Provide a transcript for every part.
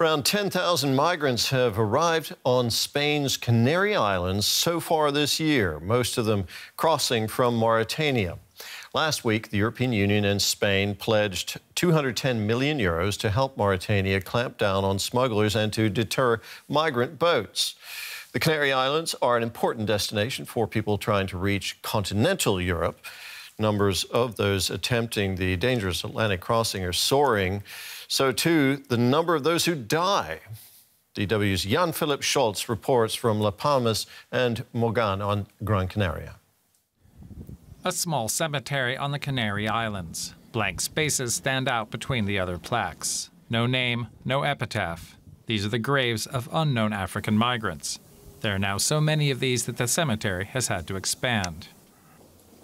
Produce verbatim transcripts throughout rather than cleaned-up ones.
Around ten thousand migrants have arrived on Spain's Canary Islands so far this year, most of them crossing from Mauritania. Last week, the European Union and Spain pledged two hundred ten million euros to help Mauritania clamp down on smugglers and to deter migrant boats. The Canary Islands are an important destination for people trying to reach continental Europe. Numbers of those attempting the dangerous Atlantic crossing are soaring. So, too, the number of those who die. D W's Jan-Philipp Scholz reports from Las Palmas and Mogán on Gran Canaria. A small cemetery on the Canary Islands. Blank spaces stand out between the other plaques. No name, no epitaph. These are the graves of unknown African migrants. There are now so many of these that the cemetery has had to expand.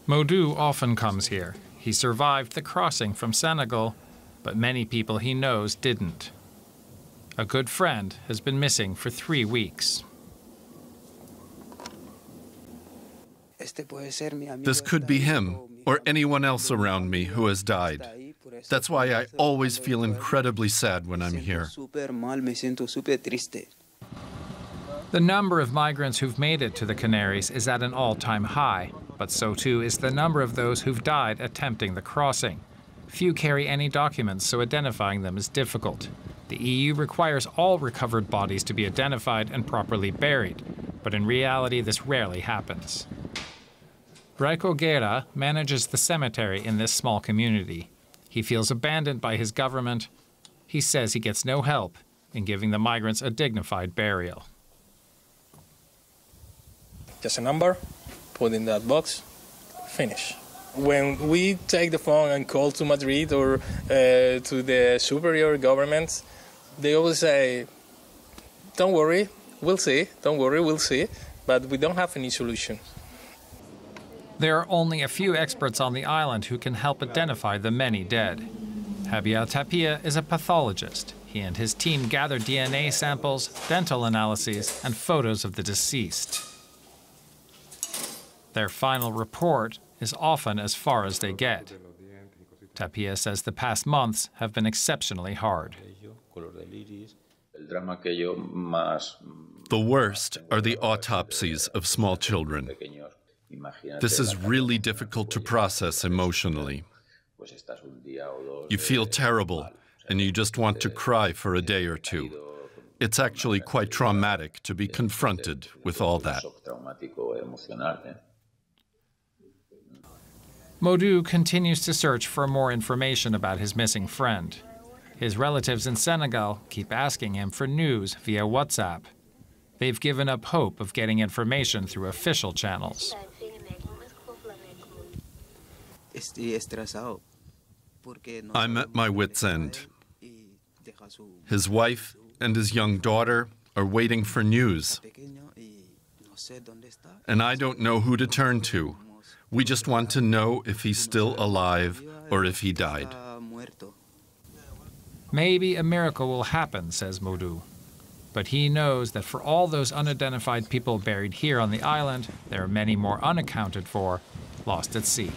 Modou often comes here. He survived the crossing from Senegal, but many people he knows didn't. A good friend has been missing for three weeks. This could be him or anyone else around me who has died. That's why I always feel incredibly sad when I'm here. The number of migrants who've made it to the Canaries is at an all-time high, but so too is the number of those who've died attempting the crossing. Few carry any documents, so identifying them is difficult. The E U requires all recovered bodies to be identified and properly buried, but in reality this rarely happens. Raiko Guerra manages the cemetery in this small community. He feels abandoned by his government. He says he gets no help in giving the migrants a dignified burial. Just a number, put in that box, finish. When we take the phone and call to Madrid or uh, to the superior government, they always say, don't worry, we'll see, don't worry, we'll see, but we don't have any solution. There are only a few experts on the island who can help identify the many dead. Javier Tapia is a pathologist. He and his team gather D N A samples, dental analyses, and photos of the deceased. Their final report is often as far as they get. Tapia says the past months have been exceptionally hard. The worst are the autopsies of small children. This is really difficult to process emotionally. You feel terrible, and you just want to cry for a day or two. It's actually quite traumatic to be confronted with all that. Modou continues to search for more information about his missing friend. His relatives in Senegal keep asking him for news via WhatsApp. They've given up hope of getting information through official channels. I'm at my wit's end. His wife and his young daughter are waiting for news. And I don't know who to turn to. We just want to know if he's still alive or if he died. Maybe a miracle will happen, says Modou. But he knows that for all those unidentified people buried here on the island, there are many more unaccounted for, lost at sea.